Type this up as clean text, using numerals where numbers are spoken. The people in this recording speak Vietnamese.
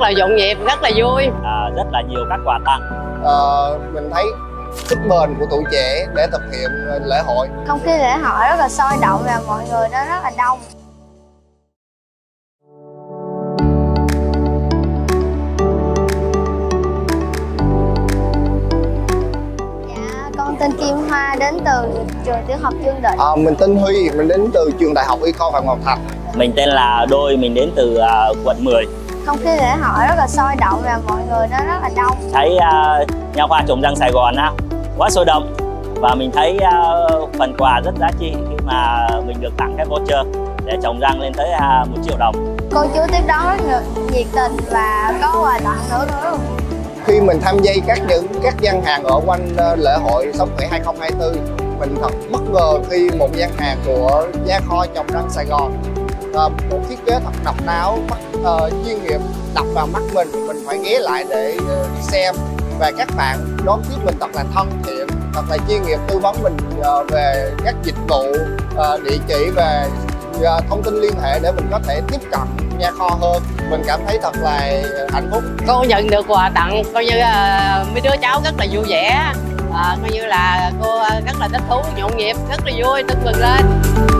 rất là nhộn nhịp, rất là vui, rất là nhiều các quà tặng. Mình thấy sức bền của tuổi trẻ để thực hiện lễ hội. Không khí lễ hội rất là sôi động và mọi người nó rất là đông. Dạ, con tên Kim Hoa, đến từ trường tiểu học Dương Định. Mình tên Huy, mình đến từ trường Đại học Y khoa Phạm Ngọc Thạch. Mình tên là Đôi, mình đến từ quận 10. Không khí lễ hội rất là sôi động và mọi người nó rất là đông. Thấy Nha khoa Trồng Răng Sài Gòn quá sôi động, và mình thấy phần quà rất giá trị khi mà mình được tặng cái voucher để trồng răng lên tới 1 triệu đồng. Cô chú tiếp đón rất nhiệt tình và có quà tặng nữa. Khi mình tham gia các gian hàng ở quanh lễ hội Sống khỏe 2024, mình thật bất ngờ khi một gian hàng của Nha khoa Trồng Răng Sài Gòn, một thiết kế thật độc đáo, chuyên nghiệp, đập vào mắt mình phải ghé lại để đi xem. Và các bạn đón tiếp mình thật là thân thiện, thật là chuyên nghiệp, tư vấn mình về các dịch vụ, địa chỉ, về thông tin liên hệ để mình có thể tiếp cận Nha khoa hơn. Mình cảm thấy thật là hạnh phúc. Cô nhận được quà tặng, coi như mấy đứa cháu rất là vui vẻ, coi như là cô rất là thích thú, nhộn nhịp, rất là vui, tưng bừng lên.